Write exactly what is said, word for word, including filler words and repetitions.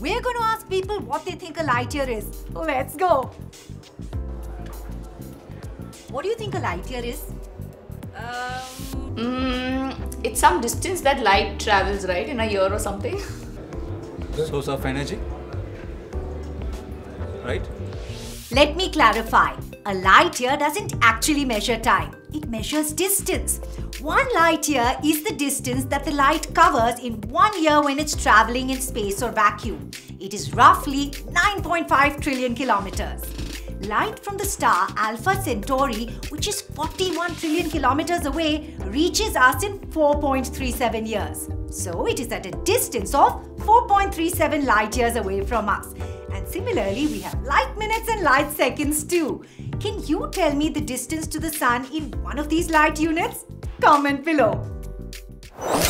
We're going to ask people what they think a light year is. Let's go. What do you think a light year is? Um, mm, it's some distance that light travels, right, in a year or something. Source of energy, right? Let me clarify. A light year doesn't actually measure time. It measures distance. One light year is the distance that the light covers in one year when it's traveling in space or vacuum. It is roughly nine point five trillion kilometers. Light from the star Alpha Centauri, which is forty-one trillion kilometers away, reaches us in four point three seven years. So it is at a distance of four point three seven light years away from us. And similarly, we have light minutes and light seconds too. Can you tell me the distance to the sun in one of these light units? Comment below.